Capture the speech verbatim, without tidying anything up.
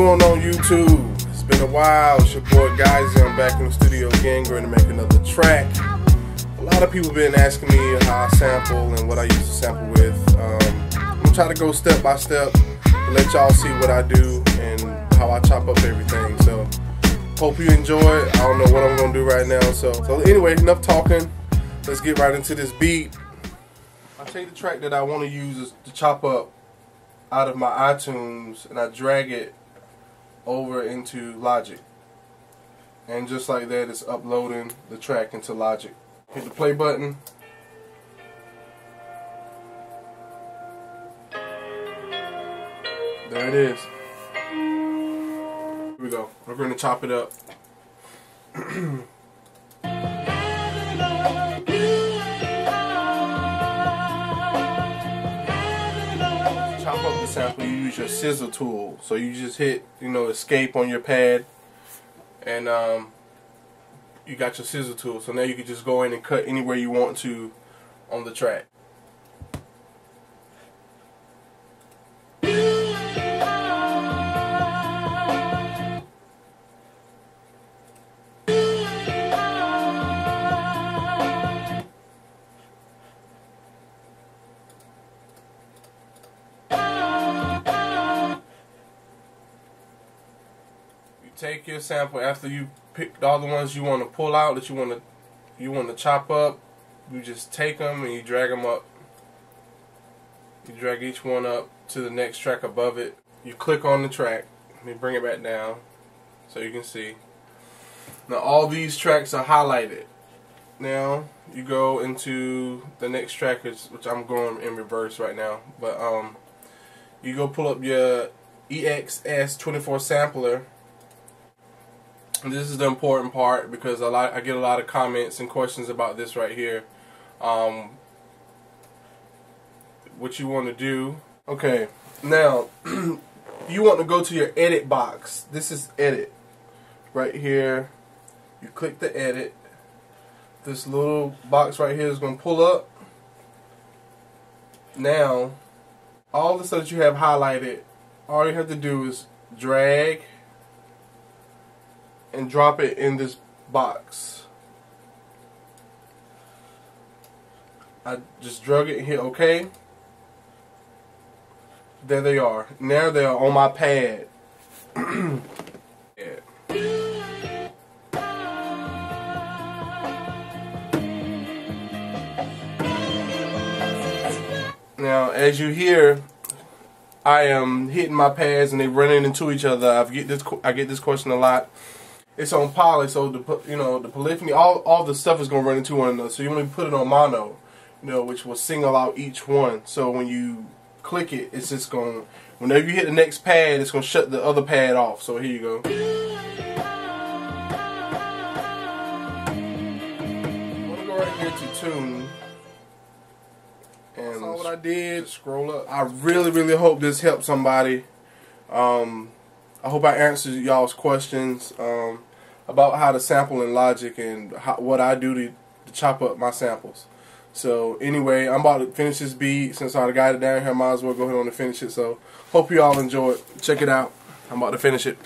going on, YouTube? It's been a while. It's your boy Guzy. I'm back in the studio again. Going to make another track. A lot of people been asking me how I sample and what I used to sample with. Um, I'm gonna try to go step by step to let y'all see what I do and how I chop up everything. So hope you enjoy. I don't know what I'm gonna do right now. So so anyway, enough talking. Let's get right into this beat. I take the track that I want to use to chop up out of my iTunes and I drag it over into Logic, and just like that it's uploading the track into Logic. Hit the play button. There it is. Here we go. We're going to chop it up. Chop up the sample, you use your scissor tool. So you just hit, you know, escape on your pad, and um, you got your scissor tool. So now you can just go in and cut anywhere you want to on the track. Take your sample after you picked all the ones you want to pull out that you want to you want to chop up. You just take them and you drag them up. You drag each one up to the next track above it. You click on the track. Let me bring it back down so you can see. Now all these tracks are highlighted. Now you go into the next track, which I'm going in reverse right now. But um, you go pull up your E X S twenty-four sampler. This is the important part because a lot, I get a lot of comments and questions about this right here. Um, what you want to do. Okay, now you want to go to your edit box. This is edit. Right here, you click the edit. This little box right here is going to pull up. Now, all the stuff that you have highlighted, all you have to do is drag and drop it in this box. I just drag it and hit OK. There they are. Now they are on my pad. Yeah. Now, as you hear, I am hitting my pads and they running into each other. I get this. I get this question a lot. It's on poly, so the you know the polyphony, all all the stuff is gonna run into one another. So you want to put it on mono, you know, which will single out each one. So when you click it, it's just gonna, whenever you hit the next pad, it's gonna shut the other pad off. So here you go. I'm gonna go right here to tune, and that's all what I did. Scroll up. I really really hope this helped somebody. Um. I hope I answered y'all's questions um, about how to sample in Logic and how, what I do to, to chop up my samples. So anyway, I'm about to finish this beat. Since I got it down here, I might as well go ahead on and finish it. So hope you all enjoy it. Check it out. I'm about to finish it.